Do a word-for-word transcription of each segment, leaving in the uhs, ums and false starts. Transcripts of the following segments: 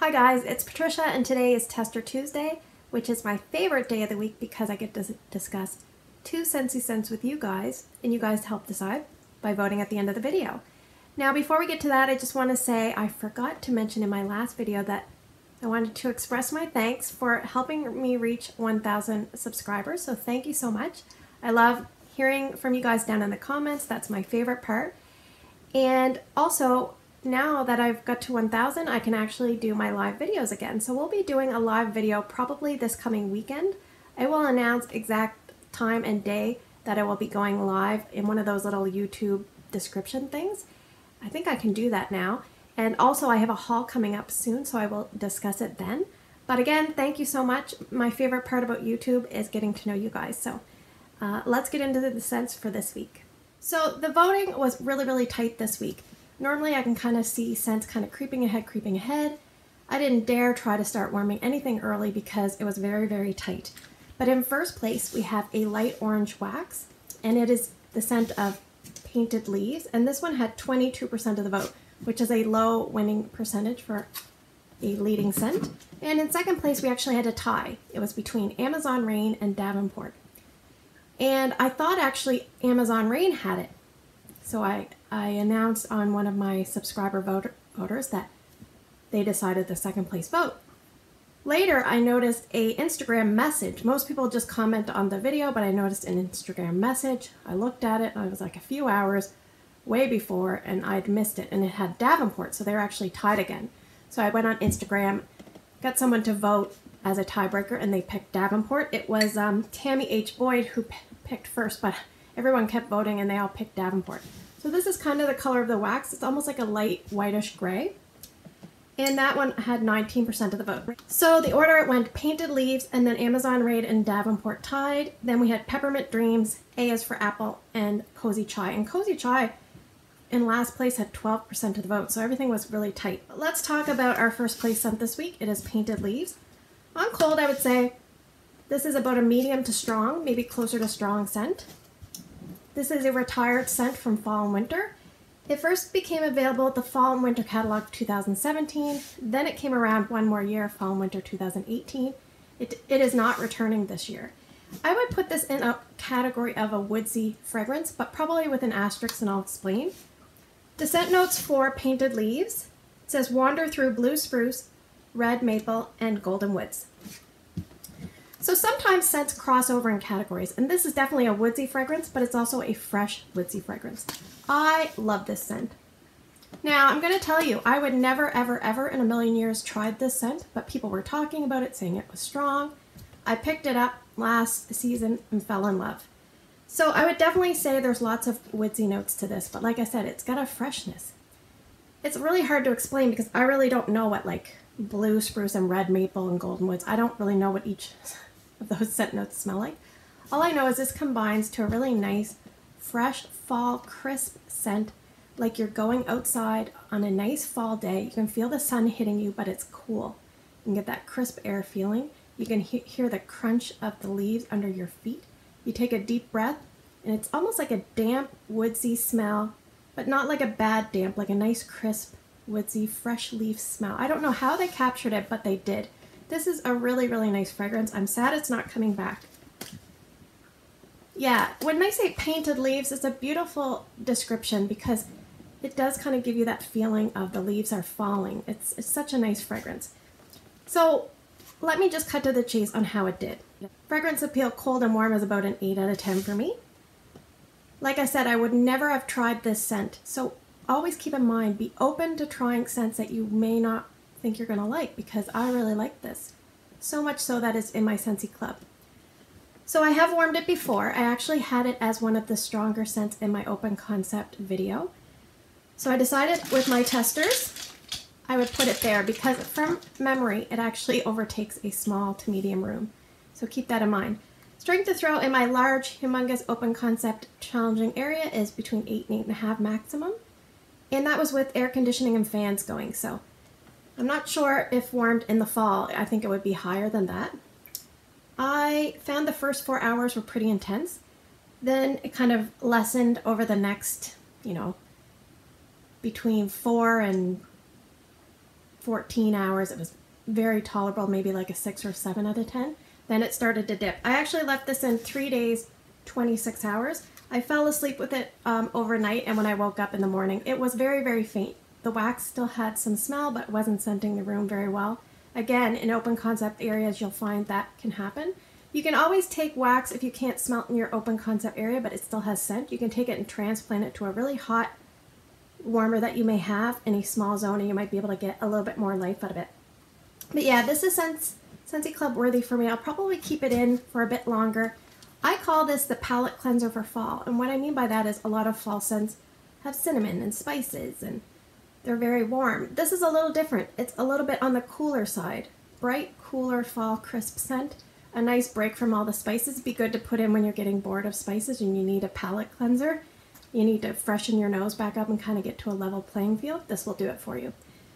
Hi guys, it's Patricia and today is Tester Tuesday, which is my favorite day of the week because I get to discuss two Scentsy scents with you guys, and you guys help decide by voting at the end of the video. Now before we get to that, I just want to say I forgot to mention in my last video that I wanted to express my thanks for helping me reach one thousand subscribers, so thank you so much. I love hearing from you guys down in the comments, that's my favorite part. And also, now that I've got to one thousand, I can actually do my live videos again. So we'll be doing a live video probably this coming weekend. I will announce exact time and day that I will be going live in one of those little YouTube description things. I think I can do that now. And also I have a haul coming up soon, so I will discuss it then. But again, thank you so much. My favorite part about YouTube is getting to know you guys. So uh, let's get into the scents for this week. So the voting was really, really tight this week. Normally I can kind of see scents kind of creeping ahead, creeping ahead. I didn't dare try to start warming anything early because it was very, very tight. But in first place, we have a light orange wax, and it is the scent of Painted Leaves. And this one had twenty-two percent of the vote, which is a low winning percentage for a leading scent. And in second place, we actually had a tie. It was between Amazon Rain and Davenport. And I thought actually Amazon Rain had it. So I, I announced on one of my subscriber voter, voters that they decided the second place vote. Later, I noticed a Instagram message. Most people just comment on the video, but I noticed an Instagram message. I looked at it, and I was like a few hours way before, and I'd missed it, and it had Davenport, so they were actually tied again. So I went on Instagram, got someone to vote as a tiebreaker, and they picked Davenport. It was um, Tammy H. Boyd who p picked first, but everyone kept voting and they all picked Davenport. So this is kind of the color of the wax. It's almost like a light whitish gray. And that one had nineteen percent of the vote. So the order it went Painted Leaves, and then Amazon Rain and Davenport tied. Then we had Peppermint Dreams, A is for Apple, and Cozy Chai. And Cozy Chai in last place had twelve percent of the vote. So everything was really tight. But let's talk about our first place scent this week. It is Painted Leaves. On cold, I would say this is about a medium to strong, maybe closer to strong scent. This is a retired scent from fall and winter. It first became available at the fall and winter catalog two thousand seventeen. Then it came around one more year, fall and winter two thousand eighteen. It, it is not returning this year. I would put this in a category of a woodsy fragrance, but probably with an asterisk, and I'll explain. The scent notes for Painted Leaves. It says wander through blue spruce, red maple, and golden woods. So sometimes scents cross over in categories, and this is definitely a woodsy fragrance, but it's also a fresh woodsy fragrance. I love this scent. Now, I'm going to tell you, I would never, ever, ever in a million years tried this scent, but people were talking about it, saying it was strong. I picked it up last season and fell in love. So I would definitely say there's lots of woodsy notes to this, but like I said, it's got a freshness. It's really hard to explain because I really don't know what, like, blue spruce and red maple and golden woods. I don't really know what each of those scent notes smell like. All I know is this combines to a really nice, fresh, fall, crisp scent, like you're going outside on a nice fall day. You can feel the sun hitting you, but it's cool. You can get that crisp air feeling. You can he hear the crunch of the leaves under your feet. You take a deep breath, and it's almost like a damp, woodsy smell, but not like a bad damp, like a nice, crisp, woodsy, fresh leaf smell. I don't know how they captured it, but they did. This is a really, really nice fragrance. I'm sad it's not coming back. Yeah, when I say Painted Leaves, it's a beautiful description because it does kind of give you that feeling of the leaves are falling. It's, it's such a nice fragrance. So let me just cut to the chase on how it did. Fragrance appeal cold and warm is about an eight out of ten for me. Like I said, I would never have tried this scent. So always keep in mind, be open to trying scents that you may not think you're going to like, because I really like this. So much so that it's in my Scentsy Club. So I have warmed it before. I actually had it as one of the stronger scents in my open concept video. So I decided with my testers, I would put it there because from memory, it actually overtakes a small to medium room. So keep that in mind. Strength to throw in my large, humongous open concept challenging area is between eight and eight and a half maximum. And that was with air conditioning and fans going, so I'm not sure if warmed in the fall, I think it would be higher than that. I found the first four hours were pretty intense. Then it kind of lessened over the next, you know, between four and fourteen hours. It was very tolerable, maybe like a six or seven out of ten. Then it started to dip. I actually left this in three days, twenty-six hours. I fell asleep with it um, overnight, and when I woke up in the morning, it was very, very faint. The wax still had some smell, but wasn't scenting the room very well. Again, in open concept areas, you'll find that can happen. You can always take wax if you can't smell it in your open concept area, but it still has scent. You can take it and transplant it to a really hot warmer that you may have in a small zone, and you might be able to get a little bit more life out of it. But yeah, this is Scentsy Club worthy for me. I'll probably keep it in for a bit longer. I call this the palette cleanser for fall, and what I mean by that is a lot of fall scents have cinnamon and spices, and they're very warm. This is a little different. It's a little bit on the cooler side. Bright, cooler, fall, crisp scent. A nice break from all the spices. Be good to put in when you're getting bored of spices and you need a palette cleanser. You need to freshen your nose back up and kind of get to a level playing field. This will do it for you.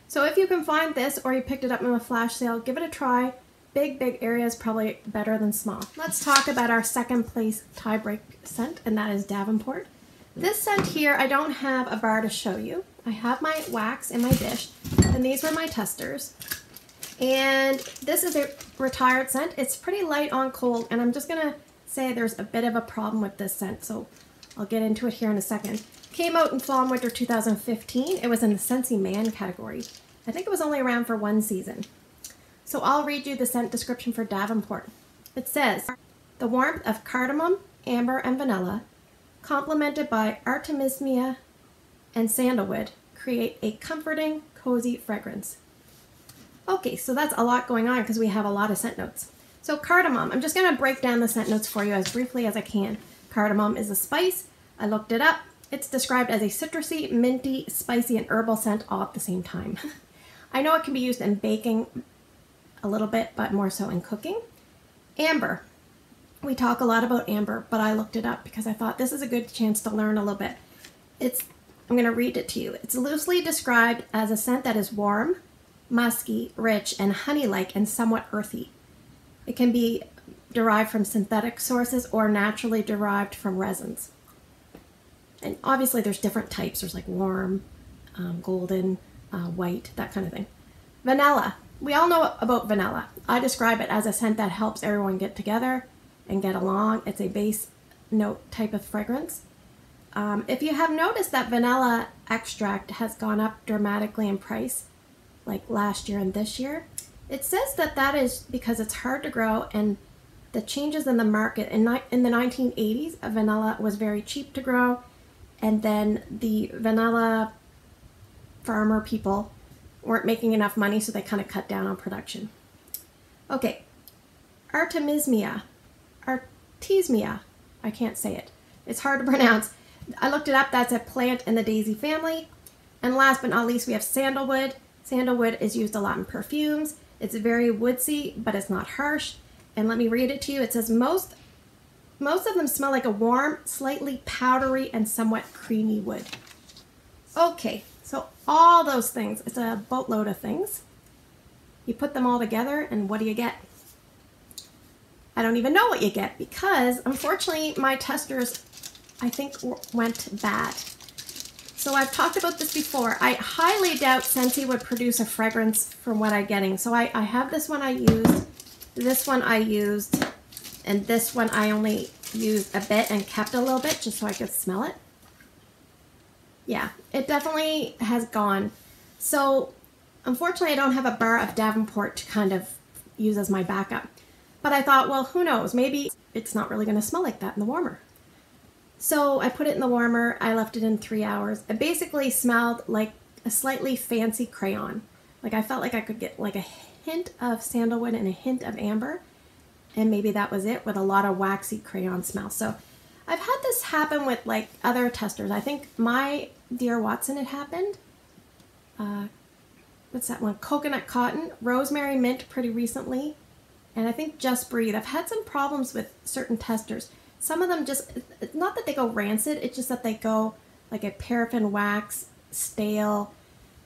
So if you can find this, or you picked it up in a flash sale, give it a try. Big, big area is probably better than small. Let's talk about our second place tiebreak scent, and that is Davenport. This scent here, I don't have a bar to show you. I have my wax in my dish, and these were my testers. And this is a retired scent. It's pretty light on cold, and I'm just gonna say there's a bit of a problem with this scent, so I'll get into it here in a second. Came out in fall and winter two thousand fifteen. It was in the Scentsy Man category. I think it was only around for one season. So I'll read you the scent description for Davenport. It says, the warmth of cardamom, amber, and vanilla, complemented by Artemisia and sandalwood, create a comforting, cozy fragrance. Okay, so that's a lot going on because we have a lot of scent notes. So cardamom, I'm just gonna break down the scent notes for you as briefly as I can. Cardamom is a spice. I looked it up. It's described as a citrusy, minty, spicy, and herbal scent all at the same time. I know it can be used in baking, a little bit, but more so in cooking. Amber. We talk a lot about amber, but I looked it up because I thought this is a good chance to learn a little bit. It's, I'm going to read it to you. It's loosely described as a scent that is warm, musky, rich, and honey-like and somewhat earthy. It can be derived from synthetic sources or naturally derived from resins. And obviously there's different types. There's like warm, um, golden, uh, white, that kind of thing. Vanilla. We all know about vanilla. I describe it as a scent that helps everyone get together and get along. It's a base note type of fragrance. Um, if you have noticed that vanilla extract has gone up dramatically in price, like last year and this year, it says that that is because it's hard to grow, and the changes in the market. In, in the nineteen eighties, vanilla was very cheap to grow, and then the vanilla farmer people weren't making enough money, so they kind of cut down on production. Okay, Artemisia, Artemisia, I can't say it. It's hard to pronounce. I looked it up. That's a plant in the daisy family. And last but not least, we have sandalwood. Sandalwood is used a lot in perfumes. It's very woodsy, but it's not harsh. And let me read it to you. It says, most, most of them smell like a warm, slightly powdery, and somewhat creamy wood. Okay. So all those things, it's a boatload of things. You put them all together, and what do you get? I don't even know what you get, because unfortunately my testers, I think, went bad. So I've talked about this before. I highly doubt Scentsy would produce a fragrance from what I'm getting. So I, I have this one I used, this one I used, and this one I only used a bit and kept a little bit just so I could smell it. Yeah, it definitely has gone. So unfortunately, I don't have a bar of Davenport to kind of use as my backup. But I thought, well, who knows? Maybe it's not really going to smell like that in the warmer. So I put it in the warmer. I left it in three hours. It basically smelled like a slightly fancy crayon. Like I felt like I could get like a hint of sandalwood and a hint of amber. And maybe that was it, with a lot of waxy crayon smell. So I've had this happen with like other testers. I think my Dear Watson, it happened. Uh, what's that one? Coconut Cotton, Rosemary Mint pretty recently, and I think Just Breathe. I've had some problems with certain testers. Some of them just, it's not that they go rancid, it's just that they go like a paraffin wax, stale.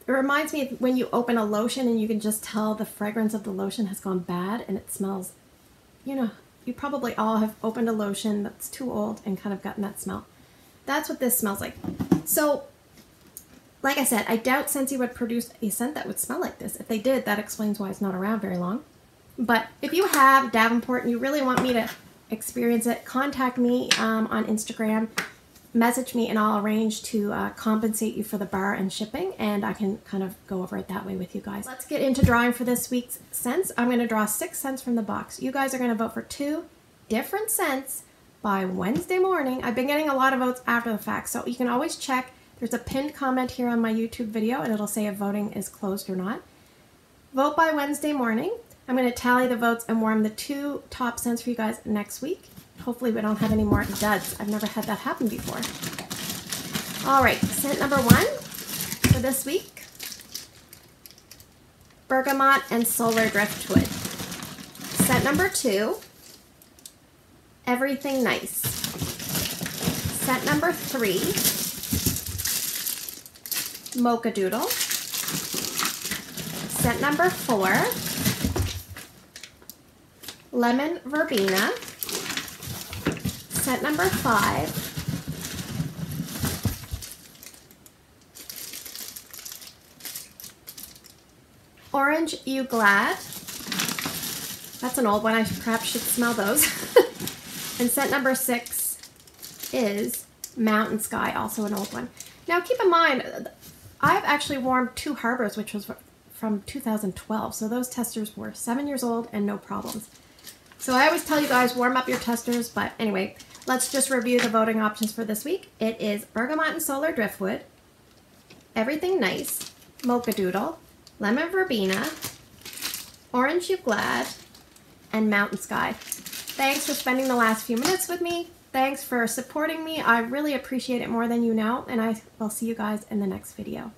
It reminds me of when you open a lotion and you can just tell the fragrance of the lotion has gone bad, and it smells, you know, you probably all have opened a lotion that's too old and kind of gotten that smell. That's what this smells like. So Like I said, I doubt Scentsy would produce a scent that would smell like this. If they did, that explains why it's not around very long. But if you have Davenport and you really want me to experience it, contact me um, on Instagram, message me, and I'll arrange to uh, compensate you for the bar and shipping, and I can kind of go over it that way with you guys. Let's get into drawing for this week's scents. I'm going to draw six scents from the box. You guys are going to vote for two different scents by Wednesday morning. I've been getting a lot of votes after the fact, so you can always check. There's a pinned comment here on my YouTube video, and it'll say if voting is closed or not. Vote by Wednesday morning. I'm going to tally the votes and warm the two top scents for you guys next week. Hopefully we don't have any more duds. I've never had that happen before. All right, scent number one for this week. Bergamot and Solar Driftwood. Scent number two. Everything Nice. Scent number three. Mocha Doodle. Scent number four, Lemon Verbena. Scent number five, Orange You Glad. That's an old one, I perhaps should smell those. And scent number six is Mountain Sky, also an old one. Now keep in mind, I've actually warmed Two Harbors, which was from two thousand twelve, so those testers were seven years old and no problems. So I always tell you guys, warm up your testers, but anyway, let's just review the voting options for this week. It is Bergamot and Solar Driftwood, Everything Nice, Mocha Doodle, Lemon Verbena, Orange You Glad, and Mountain Sky. Thanks for spending the last few minutes with me. Thanks for supporting me. I really appreciate it more than you know, and I will see you guys in the next video.